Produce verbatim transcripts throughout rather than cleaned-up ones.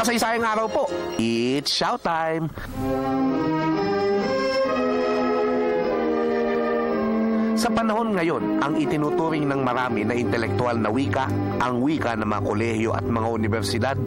makasaysayang araw po. It's showtime! Sa panahon ngayon, ang itinuturing ng marami na intelektual na wika, ang wika ng mga kolehiyo at mga unibersidad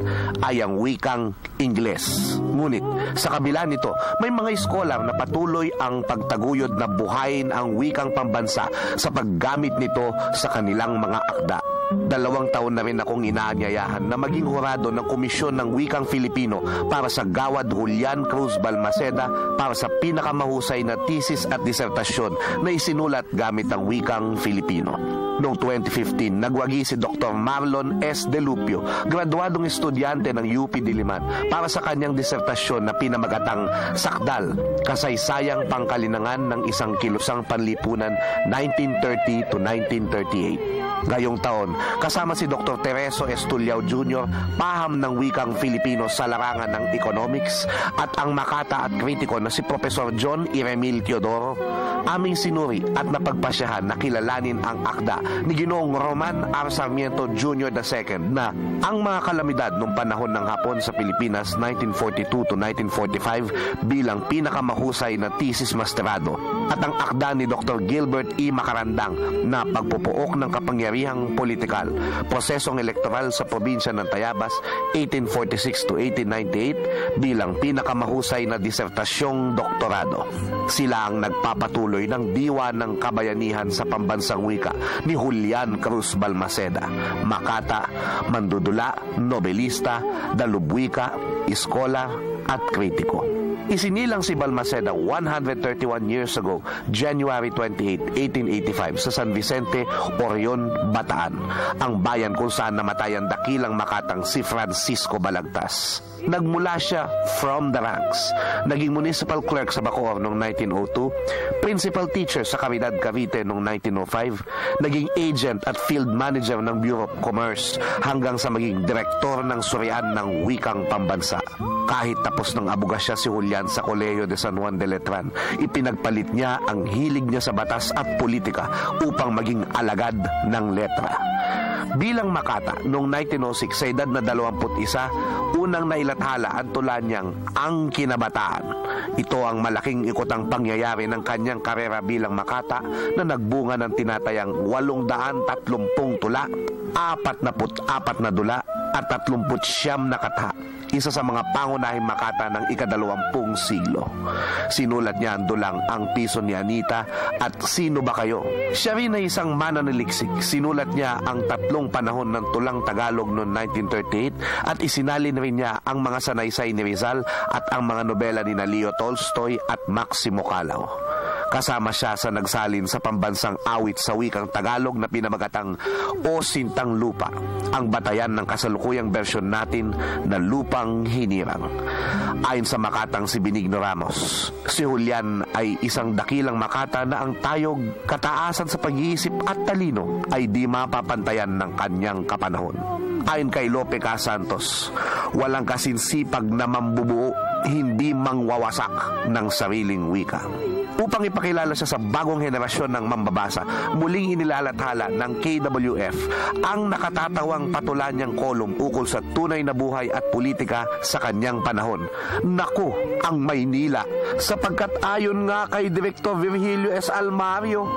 ay ang wikang Ingles. Ngunit sa kabila nito, may mga iskolar na patuloy ang pagtaguyod na buhayin ang wikang pambansa sa paggamit nito sa kanilang mga akda. Dalawang taon na rin akong inaanyayahan na maging hurado ng Komisyon ng Wikang Filipino para sa Gawad Julian Cruz Balmaseda para sa pinakamahusay na thesis at disertasyon na isinulat gamit ang wikang Filipino. Noong twenty fifteen, nagwagi si Doctor Marlon S. De Lupio, graduadong estudyante ng U P Diliman, para sa kanyang disertasyon na pinamagatang Sakdal, Kasaysayang Pangkalinangan ng Isang Kilusang Panlipunan nineteen thirty to nineteen thirty-eight. Gayong taon, kasama si Doctor Tereso Estuliao Junior, paham ng wikang Filipino sa larangan ng economics, at ang makata at kritiko na si Professor John Iremil Teodoro, aming sinuri at napagpasyahan na kilalanin ang akda ni Ginoong Roman R. Sarmiento Junior the second na ang mga kalamidad noong panahon ng Hapon sa Pilipinas nineteen forty-two to nineteen forty-five bilang pinakamahusay na thesis masterado at ang akda ni Doctor Gilbert E. Macarandang na Pagpupuok ng Kapangyarihang Politikal, Prosesong Elektoral sa Probinsya ng Tayabas eighteen forty-six to eighteen ninety-eight bilang pinakamahusay na disertasyong doktorado. Sila ang nagpapatuloy ng diwa ng kabayanihan sa pambansang wika ni Julian Cruz Balmaseda, makata, mandudula, nobelista, dalubwika, iskolar at kritiko. Isinilang si Balmaseda one hundred thirty-one years ago, January twenty-eighth, eighteen eighty-five, sa San Vicente, Orion, Bataan, ang bayan kung saan namatay ang dakilang makatang si Francisco Balagtas. Nagmula siya from the ranks. Naging municipal clerk sa Bacoor noong nineteen oh two, principal teacher sa Caridad Cavite noong nineteen oh five, naging agent at field manager ng Bureau of Commerce hanggang sa maging direktor ng Surian ng Wikang Pambansa. Kahit tapos ng abogasya si Julian sa Koleyo de San Juan de Letran, ipinagpalit niya ang hilig niya sa batas at politika upang maging alagad ng letra. Bilang makata, noong nineteen oh six, sa edad na dalawampu't isa, unang nailathala at tula niyang ang kinabataan. Ito ang malaking ikotang pangyayari ng kanyang karera bilang makata na nagbunga ng tinatayang walong daan tatlumpung tula, apat na apat na dula, at tatlumput siyam na katha, isa sa mga pangunahing makata ng ikadalawampung siglo. Sinulat niya ang dulang Ang Piso ni Anita at Sino Ba Kayo? Siya rin ay isang mananaliksik. Sinulat niya ang tatlong panahon ng tulang Tagalog noong nineteen thirty-eight at isinalin rin niya ang mga sanaysay ni Rizal at ang mga nobela ni Leo Tolstoy at Maximo Calao. Kasama siya sa nagsalin sa pambansang awit sa wikang Tagalog na pinamagatang O Sintang Lupa, ang batayan ng kasalukuyang bersyon natin na Lupang Hinirang. Ayon sa makatang si Binigno Ramos, si Julian ay isang dakilang makata na ang tayog, kataasan sa pag-iisip at talino ay di mapapantayan ng kanyang kapanahon. Ayon kay Lopez Santos, walang kasinsipag na mambubuo, hindi mangwawasak ng sariling wika. Upang ipakilala siya sa bagong henerasyon ng mambabasa, muling inilalathala ng K W F ang nakatatawang patulan niyang kolum ukol sa tunay na buhay at politika sa kanyang panahon. Naku, ang Maynila, sapagkat ayon nga kay Direktor Virgilio S. Almario,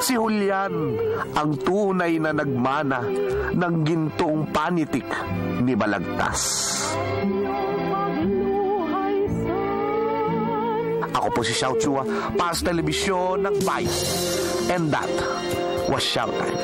si Julian ang tunay na nagmana ng gintong panitik ni Balagtas. Ako po si Xiao Chua para sa telebisyon ng Vice. And that was Showtime.